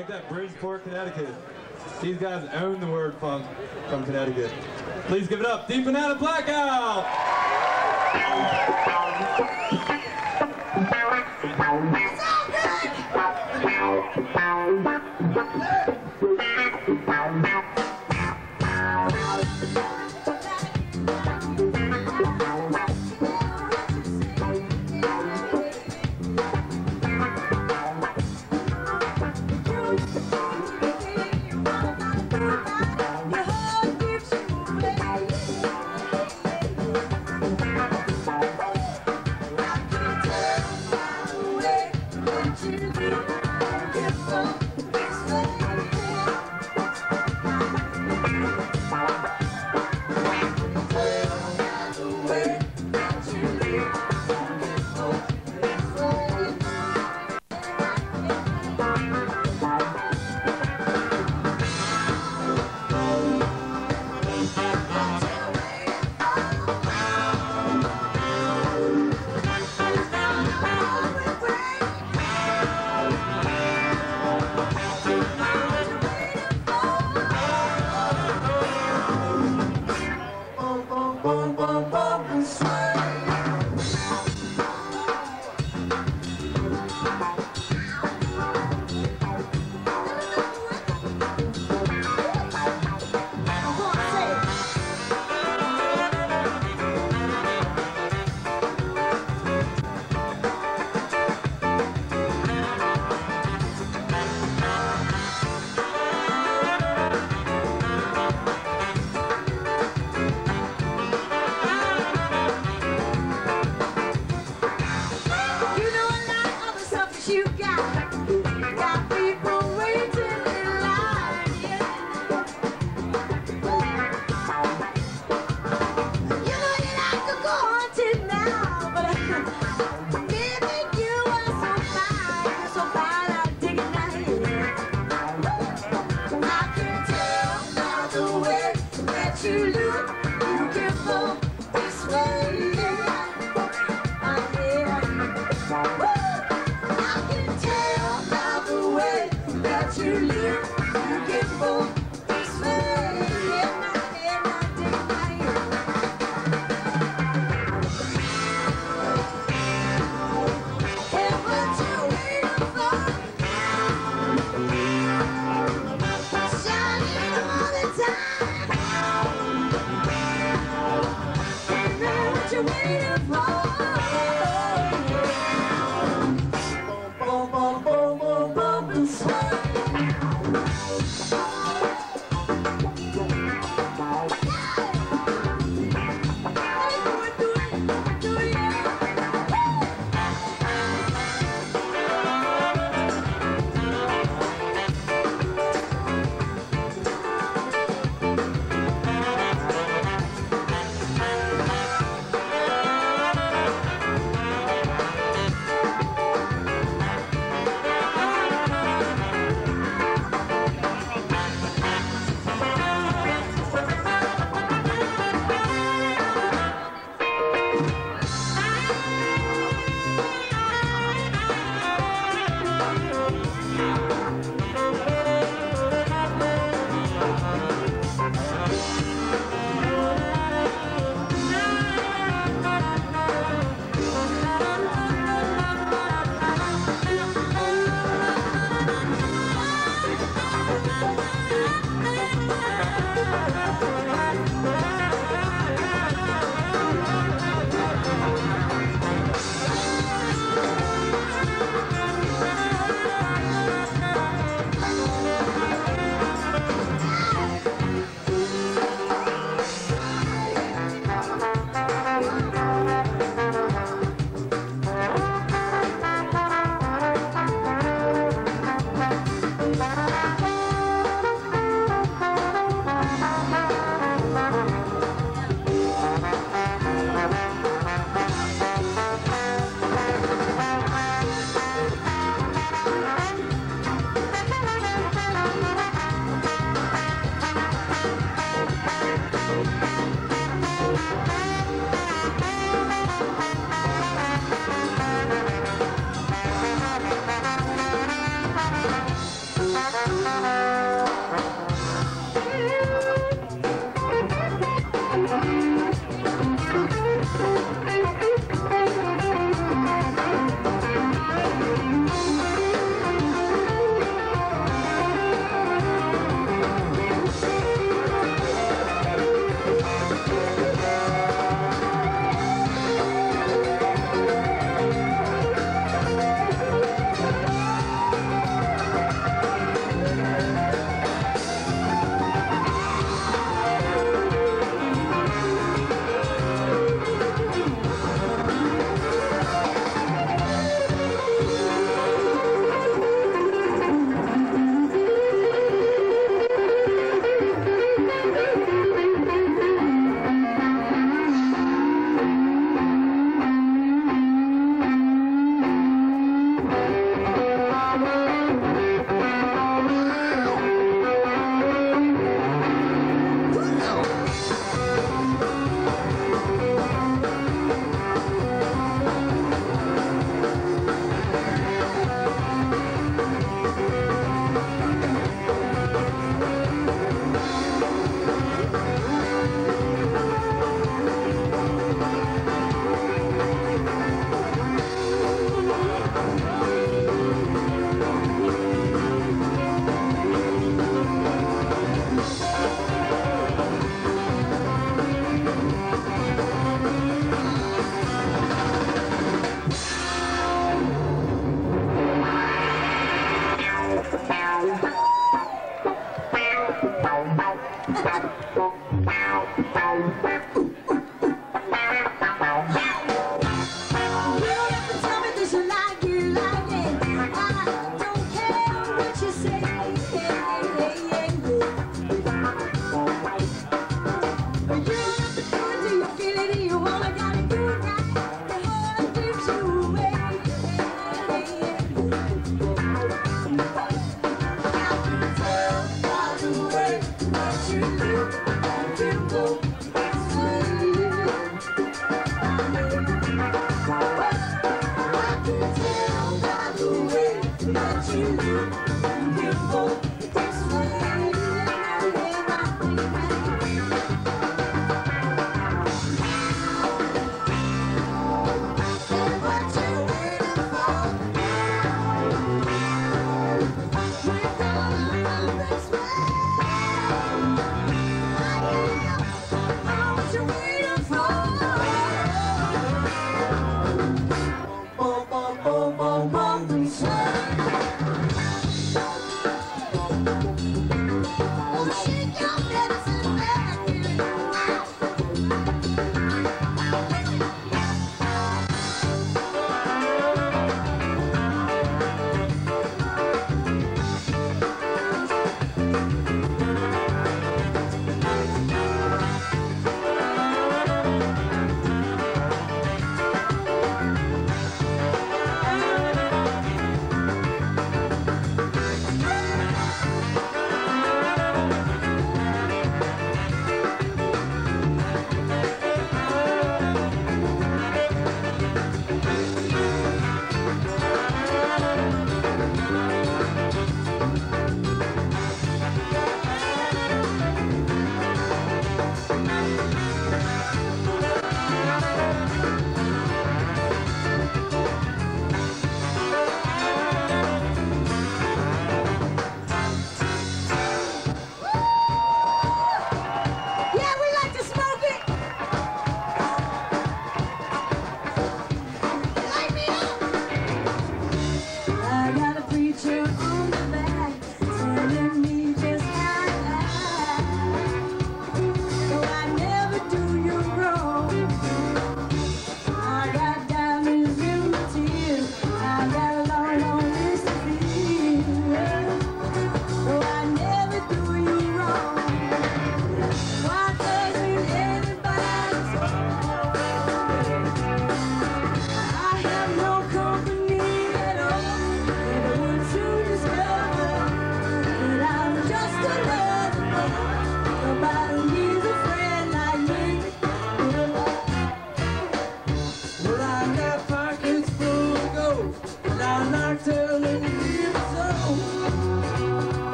Make that Bridgeport, Connecticut. These guys own the word funk from Connecticut. Please give it up, Deep Banana Blackout!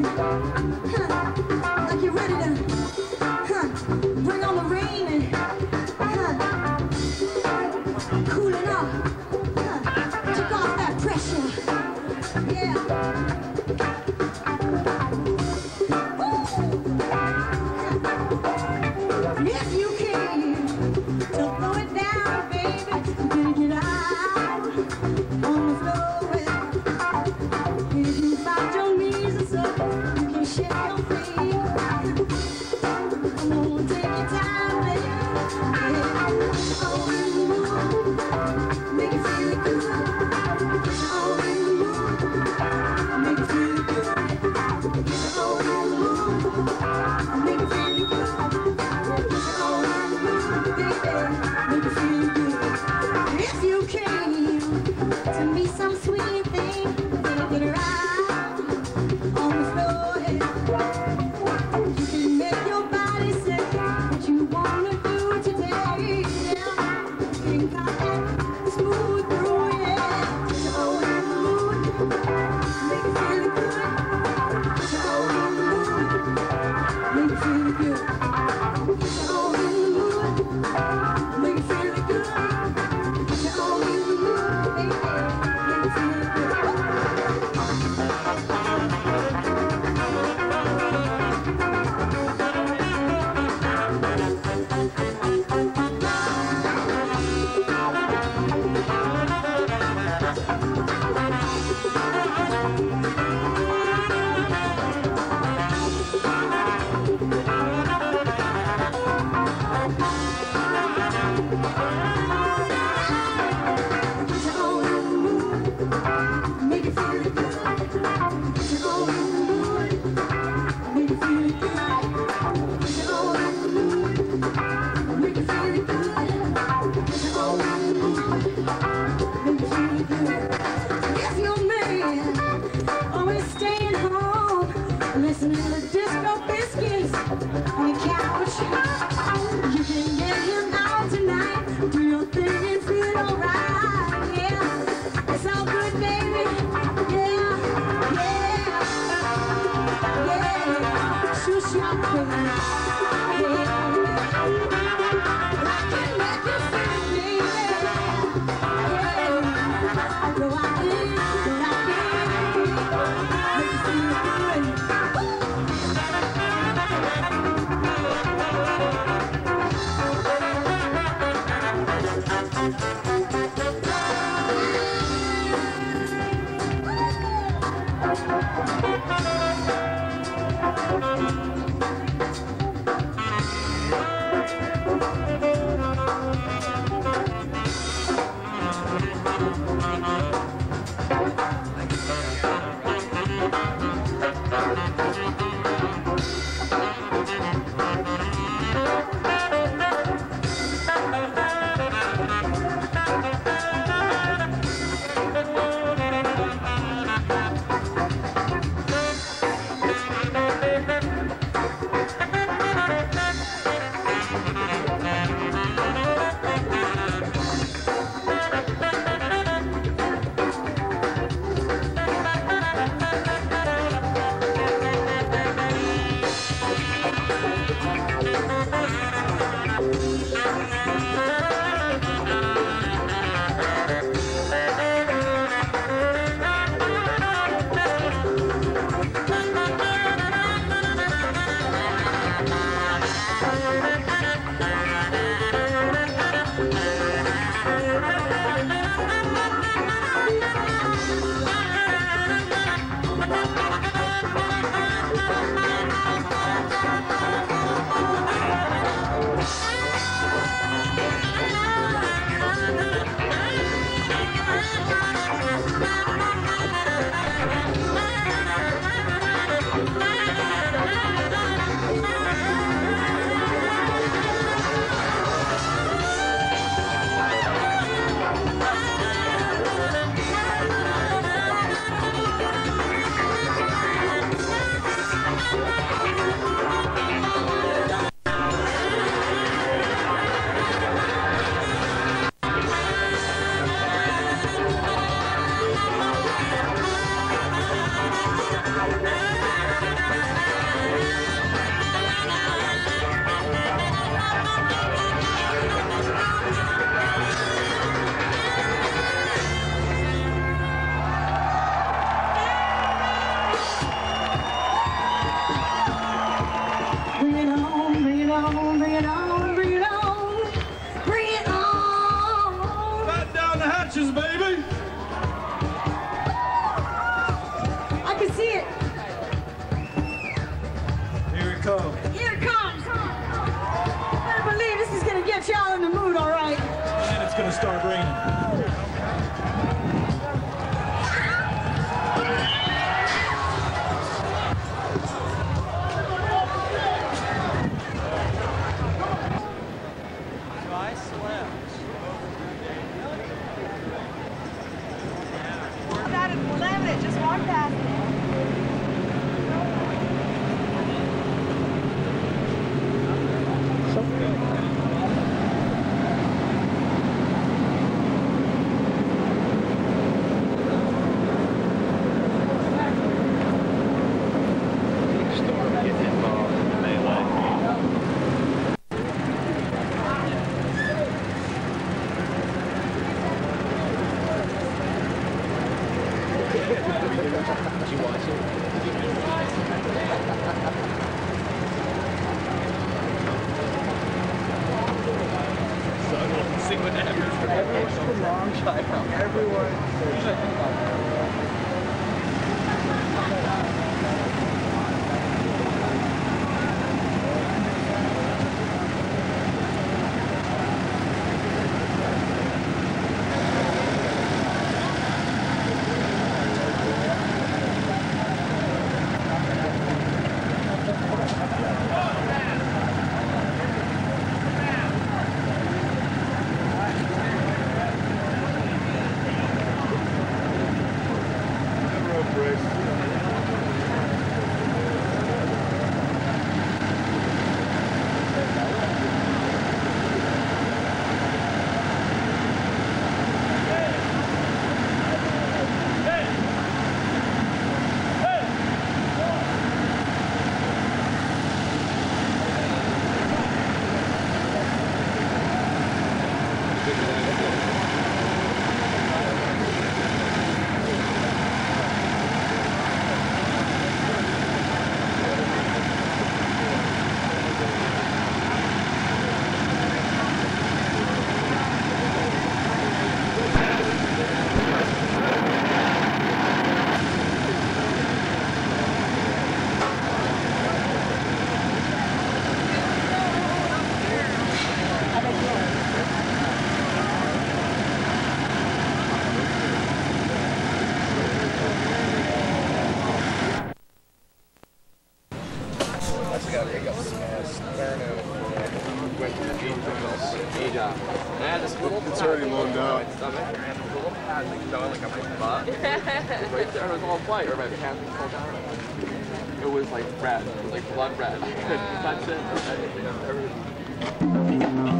blowing, huh, like you're ready to, huh, bring on the rain and, huh, cool it up, huh, take off that pressure, yeah. It's already loaned out. I was like going like on my butt. Right there, it was all white, or my pants were pulled down. It was like red, it was like blood red. I couldn't touch it, everything.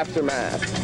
aftermath.